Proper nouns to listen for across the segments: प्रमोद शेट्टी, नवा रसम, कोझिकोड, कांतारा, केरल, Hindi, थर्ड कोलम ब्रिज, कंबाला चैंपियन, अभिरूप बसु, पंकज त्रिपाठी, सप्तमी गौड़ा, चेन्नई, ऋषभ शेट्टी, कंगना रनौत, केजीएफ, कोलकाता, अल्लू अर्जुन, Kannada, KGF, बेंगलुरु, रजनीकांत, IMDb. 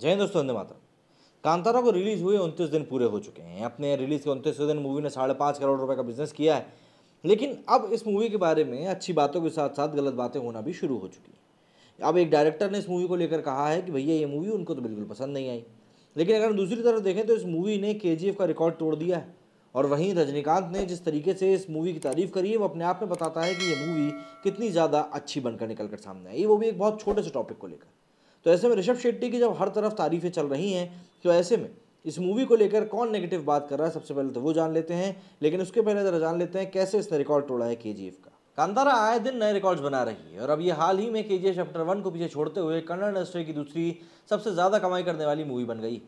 जय हिंद दोस्तों, वंदे मातरम। कांतारा को रिलीज़ हुए 29 दिन पूरे हो चुके हैं। अपने रिलीज़ के 29वें दिन मूवी ने 5.5 करोड़ रुपए का बिजनेस किया है, लेकिन अब इस मूवी के बारे में अच्छी बातों के साथ साथ गलत बातें होना भी शुरू हो चुकी हैं। अब एक डायरेक्टर ने इस मूवी को लेकर कहा है कि भैया ये मूवी उनको तो बिल्कुल पसंद नहीं आई, लेकिन अगर हम दूसरी तरफ देखें तो इस मूवी ने केजीएफ का रिकॉर्ड तोड़ दिया है। और वहीं रजनीकांत ने जिस तरीके से इस मूवी की तारीफ़ करी है वो अपने आप में बताता है कि ये मूवी कितनी ज़्यादा अच्छी बनकर निकल कर सामने आई, वो भी एक बहुत छोटे से टॉपिक को लेकर। तो ऐसे में ऋषभ शेट्टी की जब हर तरफ तारीफ़ें चल रही हैं तो ऐसे में इस मूवी को लेकर कौन नेगेटिव बात कर रहा है, सबसे पहले तो वो जान लेते हैं। लेकिन उसके पहले ज़रा जान लेते हैं कैसे इसने रिकॉर्ड तोड़ा है केजीएफ का। कांतारा आए दिन नए रिकॉर्ड्स बना रही है और अब ये हाल ही में केजीएफ चैप्टर 1 को पीछे छोड़ते हुए कन्नड़ इंडस्ट्री की दूसरी सबसे ज़्यादा कमाई करने वाली मूवी बन गई।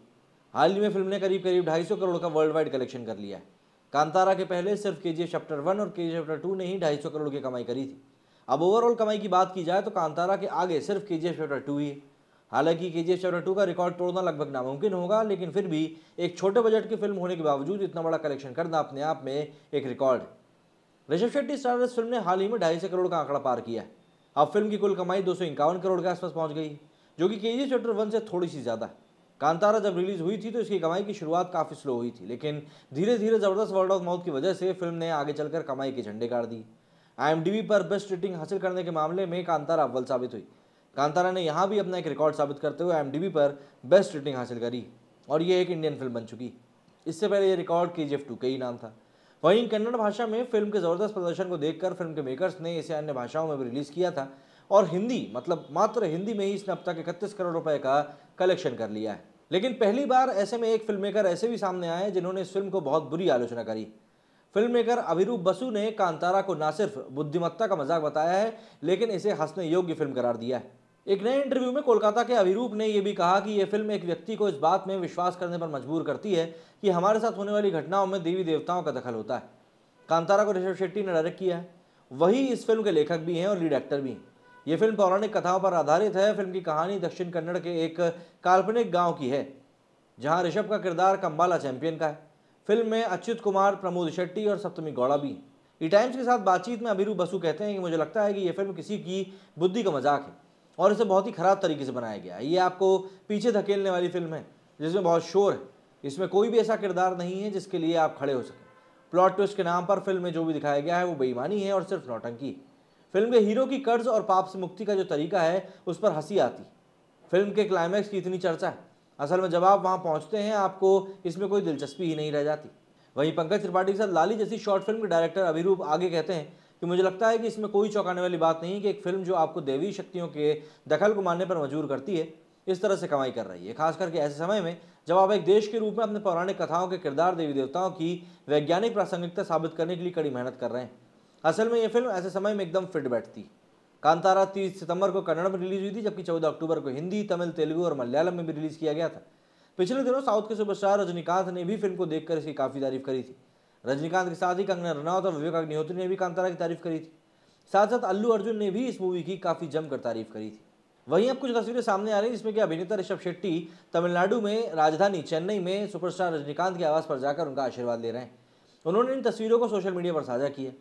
हाल ही में फिल्म ने करीब 250 करोड़ का वर्ल्ड वाइड कलेक्शन कर लिया है। कांतारा के पहले सिर्फ केजीएफ चैप्टर 1 और केजीएफ चैप्टर 2 ने ही 250 करोड़ की कमाई करी थी। अब ओवरऑल कमाई की बात की जाए तो कांतारा के आगे सिर्फ केजीएफ चैप्टर 2 ही है। हालांकि केजीएफ चैप्टर 2 का रिकॉर्ड तोड़ना लगभग नामुमकिन होगा, लेकिन फिर भी एक छोटे बजट की फिल्म होने के बावजूद इतना बड़ा कलेक्शन करना अपने आप में एक रिकॉर्ड है। ऋषभ शेट्टी स्टारर इस फिल्म ने हाल ही में 250 करोड़ का आंकड़ा पार किया है। अब फिल्म की कुल कमाई 251 करोड़ के आसपास पहुँच गई, जो कि केजीएफ चैप्टर 1 से थोड़ी सी ज़्यादा है। कांतारा जब रिलीज़ हुई थी तो इसकी कमाई की शुरुआत काफ़ी स्लो हुई थी, लेकिन धीरे धीरे ज़बरदस्त वर्ड ऑफ माउथ की वजह से फिल्म ने आगे चलकर कमाई के झंडे गाड़ दिए। IMDb पर बेस्ट रेटिंग हासिल करने के मामले में कांतारा अव्वल साबित हुई। कांतारा ने यहाँ भी अपना एक रिकॉर्ड साबित करते हुए IMDb पर बेस्ट रेटिंग हासिल करी और ये एक इंडियन फिल्म बन चुकी। इससे पहले ये रिकॉर्ड KGF 2 का ही नाम था। वहीं कन्नड़ भाषा में फिल्म के ज़बरदस्त प्रदर्शन को देखकर फिल्म के मेकर्स ने इसे अन्य भाषाओं में भी रिलीज़ किया था और हिंदी मात्र हिंदी में ही इसने अब तक 31 करोड़ रुपए का कलेक्शन कर लिया है। लेकिन पहली बार ऐसे में एक फिल्म मेकर ऐसे भी सामने आए जिन्होंने इस फिल्म को बहुत बुरी आलोचना करी। फिल्म मेकर अभिरूप बसु ने कांतारा को ना सिर्फ बुद्धिमत्ता का मजाक बताया है, लेकिन इसे हंसने योग्य फिल्म करार दिया है। एक नए इंटरव्यू में कोलकाता के अभिरूप ने यह भी कहा कि यह फिल्म एक व्यक्ति को इस बात में विश्वास करने पर मजबूर करती है कि हमारे साथ होने वाली घटनाओं में देवी देवताओं का दखल होता है। कांतारा को ऋषभ शेट्टी ने डायरेक्ट किया है, वही इस फिल्म के लेखक भी हैं और लीड एक्टर भी हैं। ये फिल्म पौराणिक कथाओं पर आधारित है। फिल्म की कहानी दक्षिण कन्नड़ के एक काल्पनिक गांव की है, जहां ऋषभ का किरदार कंबाला चैंपियन का है। फिल्म में अच्युत कुमार, प्रमोद शेट्टी और सप्तमी गौड़ा भी। ई टाइम्स के साथ बातचीत में अभिरूप बसु कहते हैं कि मुझे लगता है कि यह फिल्म किसी की बुद्धि का मजाक है और इसे बहुत ही खराब तरीके से बनाया गया है। ये आपको पीछे धकेलने वाली फिल्म है जिसमें बहुत शोर है। इसमें कोई भी ऐसा किरदार नहीं है जिसके लिए आप खड़े हो सकें। प्लॉट ट्विस्ट के नाम पर फिल्म में जो भी दिखाया गया है वो बेईमानी है और सिर्फ नौटंकी। फिल्म के हीरो की कर्ज और पाप से मुक्ति का जो तरीका है उस पर हंसी आती। फिल्म के क्लाइमैक्स की इतनी चर्चा है, असल में जब आप वहाँ पहुँचते हैं आपको इसमें कोई दिलचस्पी ही नहीं रह जाती। वहीं पंकज त्रिपाठी के साथ लाली जैसी शॉर्ट फिल्म के डायरेक्टर अभिरूप आगे कहते हैं कि मुझे लगता है कि इसमें कोई चौंकाने वाली बात नहीं कि एक फिल्म जो आपको देवी शक्तियों के दखल को मानने पर मजबूर करती है इस तरह से कमाई कर रही है, खास करके ऐसे समय में जब आप एक देश के रूप में अपने पौराणिक कथाओं के किरदार देवी देवताओं की वैज्ञानिक प्रासंगिकता साबित करने के लिए कड़ी मेहनत कर रहे हैं। असल में ये फिल्म ऐसे समय में एकदम फिट बैठती। कांतारा 30 सितंबर को कन्नड़ में रिलीज़ हुई थी, जबकि 14 अक्टूबर को हिंदी, तमिल, तेलुगु और मलयालम में भी रिलीज़ किया गया था। पिछले दिनों साउथ के सुपरस्टार रजनीकांत ने भी फिल्म को देखकर इसकी काफ़ी तारीफ करी थी। रजनीकांत के साथ ही कंगना रनौत और विवेक अग्निहोत्री ने भी कांतारा की तारीफ करी थी। साथ साथ अल्लू अर्जुन ने भी इस मूवी की काफ़ी जमकर तारीफ करी थी। वहीं अब कुछ तस्वीरें सामने आ रही हैं जिसमें कि अभिनेता ऋषभ शेट्टी तमिलनाडु में राजधानी चेन्नई में सुपरस्टार रजनीकांत के आवास पर जाकर उनका आशीर्वाद ले रहे हैं। उन्होंने इन तस्वीरों को सोशल मीडिया पर साझा किया।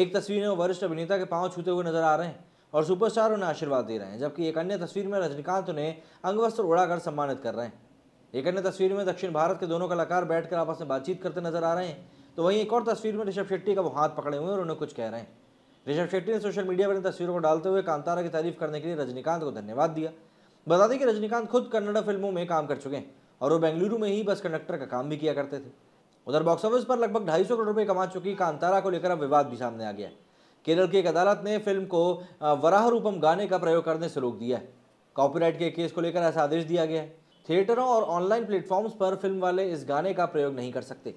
एक तस्वीर में वो वरिष्ठ अभिनेता के पाँव छूते हुए नजर आ रहे हैं और सुपरस्टार उन्हें आशीर्वाद दे रहे हैं, जबकि एक अन्य तस्वीर में रजनीकांत उन्हें अंगवस्त्र उड़ाकर सम्मानित कर रहे हैं। एक अन्य तस्वीर में दक्षिण भारत के दोनों कलाकार बैठकर आपस में बातचीत करते नजर आ रहे हैं, तो वहीं एक और तस्वीर में ऋषभ शेट्टी का वो हाथ पकड़े हुए और उन्हें कुछ कह रहे हैं। ऋषभ शेट्टी ने सोशल मीडिया पर इन तस्वीरों को डालते हुए कांतारा की तारीफ करने के लिए रजनीकांत को धन्यवाद दिया। बता दें कि रजनीकांत खुद कन्नड़ फिल्मों में काम कर चुके हैं और वो बेंगलुरु में ही बस कंडक्टर का काम भी किया करते थे। उधर बॉक्स ऑफिस पर लगभग 250 करोड़ रुपये कमा चुकी कांतारा को लेकर अब विवाद भी सामने आ गया है। केरल की एक अदालत ने फिल्म को वराहरूपम गाने का प्रयोग करने से रोक दिया है। कॉपीराइट के केस को लेकर ऐसा आदेश दिया गया है। थिएटरों और ऑनलाइन प्लेटफॉर्म्स पर फिल्म वाले इस गाने का प्रयोग नहीं कर सकते।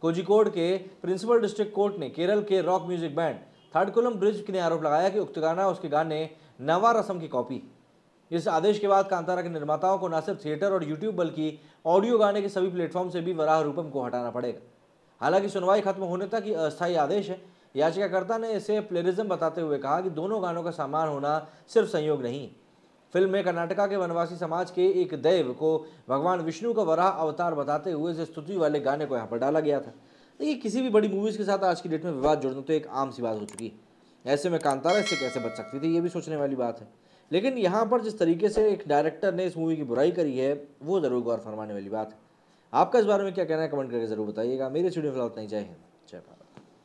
कोझिकोड के प्रिंसिपल डिस्ट्रिक्ट कोर्ट ने केरल के rock music band थर्ड कोलम ब्रिज ने आरोप लगाया कि उक्त गाना उसके गाने नवा रसम की कॉपी। इस आदेश के बाद कांतारा के निर्माताओं को न सिर्फ थिएटर और यूट्यूब बल्कि ऑडियो गाने के सभी प्लेटफॉर्म से भी वराहरूपम को हटाना पड़ेगा। हालांकि सुनवाई खत्म होने तक ये अस्थायी आदेश है। याचिकाकर्ता ने इसे प्लेरिज्म बताते हुए कहा कि दोनों गानों का सामान होना सिर्फ संयोग नहीं। फिल्म में कर्नाटका के वनवासी समाज के एक दैव को भगवान विष्णु का वराह अवतार बताते हुए इस स्तुति वाले गाने को यहाँ पर डाला गया था। तो ये किसी भी बड़ी मूवीज़ के साथ आज की डेट में विवाद जोड़ना तो एक आम सी बात हो चुकी है। ऐसे में कांतारा इससे कैसे बच सकती थी, ये भी सोचने वाली बात है। लेकिन यहाँ पर जिस तरीके से एक डायरेक्टर ने इस मूवी की बुराई करी है वो ज़रूर गौर फरमाने वाली बात है। आपका इस बारे में क्या कहना है कमेंट करके ज़रूर बताइएगा। मेरे स्टूडियो में उतना ही। जय हिंद, जय भारत।